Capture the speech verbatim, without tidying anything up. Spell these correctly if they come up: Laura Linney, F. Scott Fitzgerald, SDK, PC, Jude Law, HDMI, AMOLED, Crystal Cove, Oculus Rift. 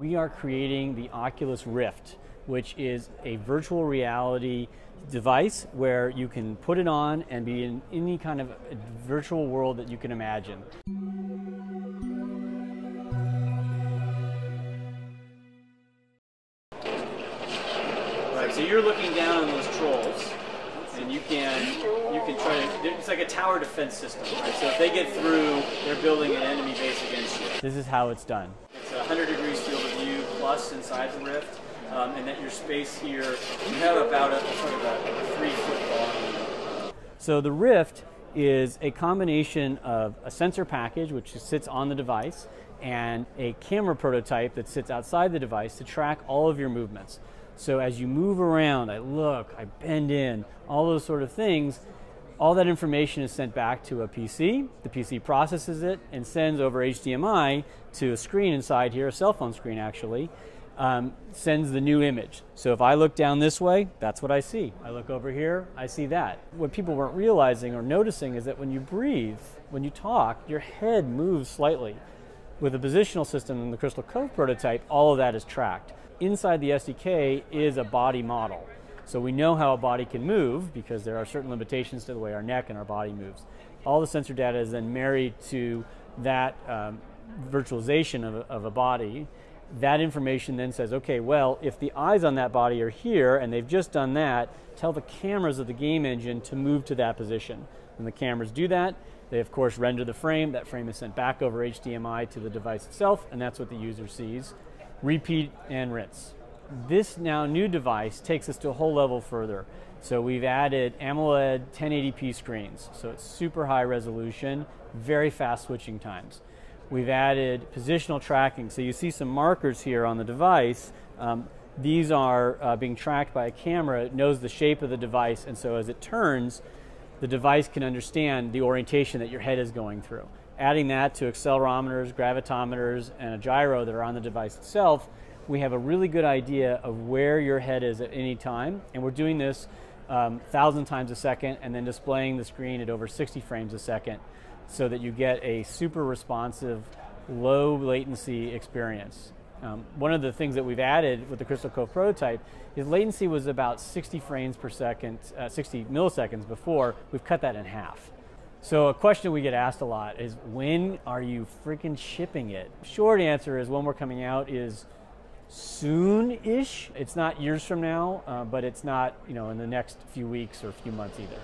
We are creating the Oculus Rift, which is a virtual reality device where you can put it on and be in any kind of virtual world that you can imagine. All right, so you're looking down on those trolls, and you can you can try to. It's like a tower defense system, right? So if they get through, they're building an enemy base against you. This is how it's done. It's one hundred degrees field of view plus inside the Rift, um, and that your space here, you have about a sort of a three foot volume. So the Rift is a combination of a sensor package, which sits on the device, and a camera prototype that sits outside the device to track all of your movements. So as you move around, I look, I bend in, all those sort of things, all that information is sent back to a P C. The P C processes it and sends over H D M I to a screen inside here, a cell phone screen actually, um, sends the new image. So if I look down this way, that's what I see. I look over here, I see that. What people weren't realizing or noticing is that when you breathe, when you talk, your head moves slightly. With the positional system in the Crystal Cove prototype, all of that is tracked. Inside the S D K is a body model. So we know how a body can move because there are certain limitations to the way our neck and our body moves. All the sensor data is then married to that um, virtualization of, of a body. That information then says, okay, well, if the eyes on that body are here and they've just done that, tell the cameras of the game engine to move to that position. When the cameras do that, they of course render the frame. That frame is sent back over H D M I to the device itself, and that's what the user sees. Repeat and rinse. This now new device takes us to a whole level further. So we've added AMOLED ten eighty p screens. So it's super high resolution, very fast switching times. We've added positional tracking. So you see some markers here on the device. Um, these are uh, being tracked by a camera. It knows the shape of the device. And so as it turns, the device can understand the orientation that your head is going through. Adding that to accelerometers, gravitometers, and a gyro that are on the device itself, we have a really good idea of where your head is at any time, and we're doing this um, one thousand times a second and then displaying the screen at over sixty frames a second so that you get a super responsive, low latency experience. Um, one of the things that we've added with the Crystal Cove prototype is latency was about sixty frames per second, uh, sixty milliseconds before. We've cut that in half. So a question we get asked a lot is, when are you freaking shipping it? Short answer is when we're coming out is soon-ish. It's not years from now, uh, but it's not, you know, in the next few weeks or few months either.